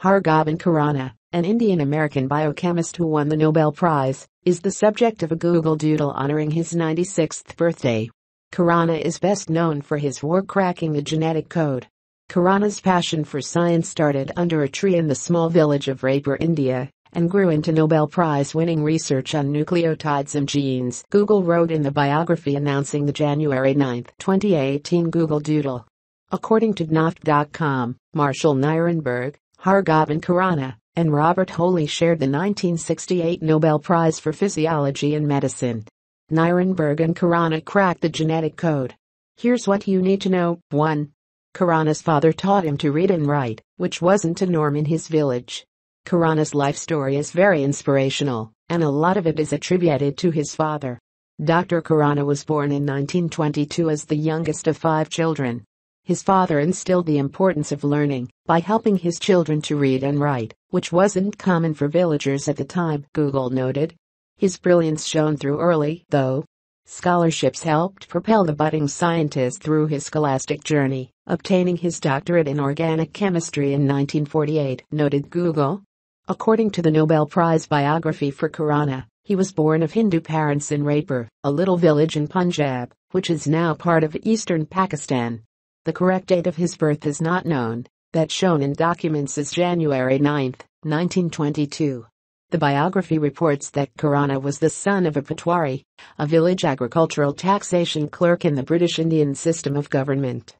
Har Gobind Khorana, an Indian-American biochemist who won the Nobel Prize, is the subject of a Google Doodle honoring his 96th birthday. Khorana is best known for his work cracking the genetic code. Khorana's passion for science started under a tree in the small village of Raipur, India, and grew into Nobel Prize-winning research on nucleotides and genes, Google wrote in the biography announcing the January 9, 2018 Google Doodle. According to DNAaftb.com, Marshall Nirenberg, Har Gobind Khorana, and Robert Holley shared the 1968 Nobel Prize for Physiology and Medicine. Nirenberg and Khorana cracked the genetic code. Here's what you need to know. 1. Khorana's father taught him to read and write, which wasn't a norm in his village. Khorana's life story is very inspirational, and a lot of it is attributed to his father. Dr. Khorana was born in 1922 as the youngest of 5 children. His father instilled the importance of learning by helping his children to read and write, which wasn't common for villagers at the time, Google noted. His brilliance shone through early, though. Scholarships helped propel the budding scientist through his scholastic journey, obtaining his doctorate in organic chemistry in 1948, noted Google. According to the Nobel Prize biography for Khorana, he was born of Hindu parents in Raipur, a little village in Punjab, which is now part of eastern Pakistan. The correct date of his birth is not known, that shown in documents is January 9, 1922. The biography reports that Khorana was the son of a patwari, a village agricultural taxation clerk in the British Indian system of government.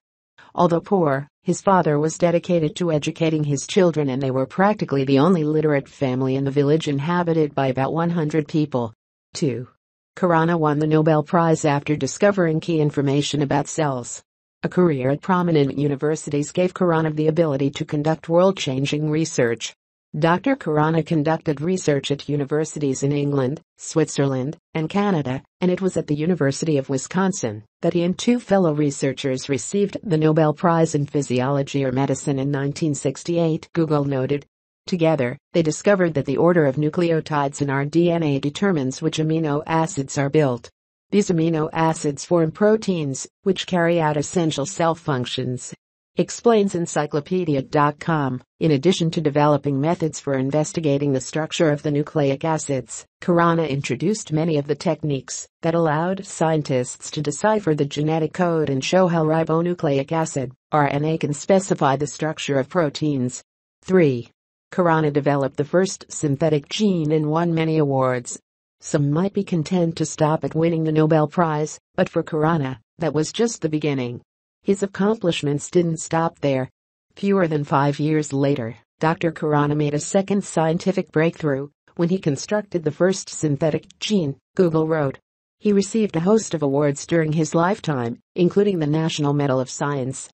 Although poor, his father was dedicated to educating his children, and they were practically the only literate family in the village, inhabited by about 100 people. 2. Khorana won the Nobel Prize after discovering key information about cells. A career at prominent universities gave Khorana the ability to conduct world-changing research. Dr. Khorana conducted research at universities in England, Switzerland, and Canada, and it was at the University of Wisconsin that he and 2 fellow researchers received the Nobel Prize in Physiology or Medicine in 1968, Google noted. Together, they discovered that the order of nucleotides in our DNA determines which amino acids are built. These amino acids form proteins, which carry out essential cell functions, explains encyclopedia.com. In addition to developing methods for investigating the structure of the nucleic acids, Khorana introduced many of the techniques that allowed scientists to decipher the genetic code and show how ribonucleic acid, RNA, can specify the structure of proteins. 3. Khorana developed the first synthetic gene and won many awards. Some might be content to stop at winning the Nobel Prize, but for Khorana, that was just the beginning. His accomplishments didn't stop there. Fewer than 5 years later, Dr. Khorana made a second scientific breakthrough when he constructed the first synthetic gene, Google wrote. He received a host of awards during his lifetime, including the National Medal of Science.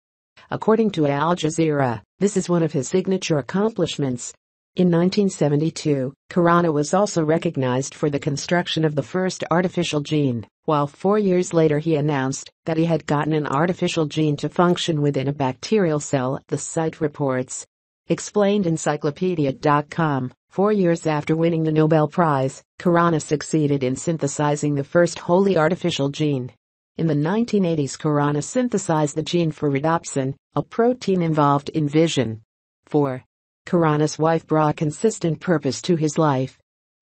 According to Al Jazeera, this is one of his signature accomplishments. In 1972, Khorana was also recognized for the construction of the first artificial gene, while 4 years later he announced that he had gotten an artificial gene to function within a bacterial cell, the site reports. Explained encyclopedia.com. 4 years after winning the Nobel Prize, Khorana succeeded in synthesizing the first wholly artificial gene. In the 1980s, Khorana synthesized the gene for rhodopsin, a protein involved in vision. 4. Khorana's wife brought consistent purpose to his life.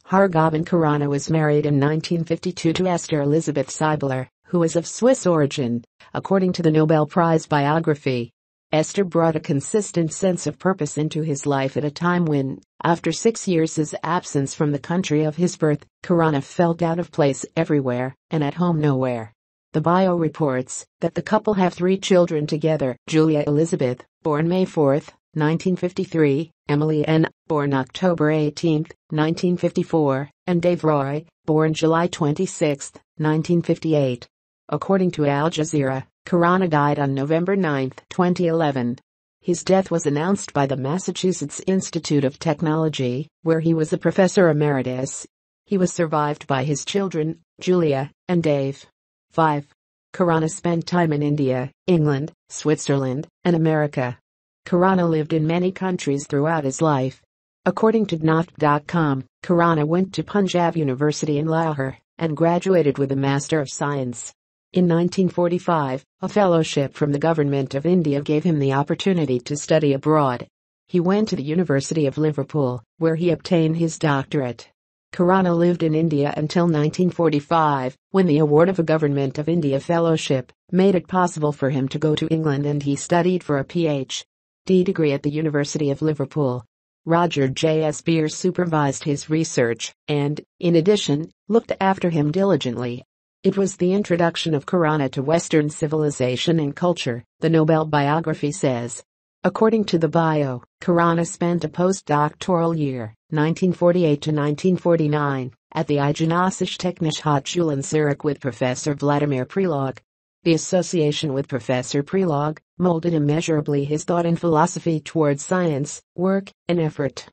Har Gobind Khorana was married in 1952 to Esther Elizabeth Seibler, who was of Swiss origin, according to the Nobel Prize biography. Esther brought a consistent sense of purpose into his life at a time when, after 6 years' absence from the country of his birth, Khorana felt out of place everywhere and at home nowhere. The bio reports that the couple have 3 children together: Julia Elizabeth, born May 4, 1953, Emily N., born October 18, 1954, and Dave Roy, born July 26, 1958. According to Al Jazeera, Khorana died on November 9, 2011. His death was announced by the Massachusetts Institute of Technology, where he was a professor emeritus. He was survived by his children, Julia and Dave. 5. Khorana spent time in India, England, Switzerland, and America. Khorana lived in many countries throughout his life. According to DNAaftb.com, Khorana went to Punjab University in Lahore and graduated with a Master of Science. In 1945, a fellowship from the Government of India gave him the opportunity to study abroad. He went to the University of Liverpool, where he obtained his doctorate. Khorana lived in India until 1945, when the award of a Government of India fellowship made it possible for him to go to England, and he studied for a Ph.D. degree at the University of Liverpool. Roger J. S. Beer supervised his research and, in addition, looked after him diligently. It was the introduction of Khorana to Western civilization and culture, the Nobel biography says. According to the bio, Khorana spent a postdoctoral year, 1948 to 1949, at the Eidgenössische Technische Hochschule in Zurich with Professor Vladimir Prelog. The association with Professor Prelog molded immeasurably his thought and philosophy towards science, work, and effort.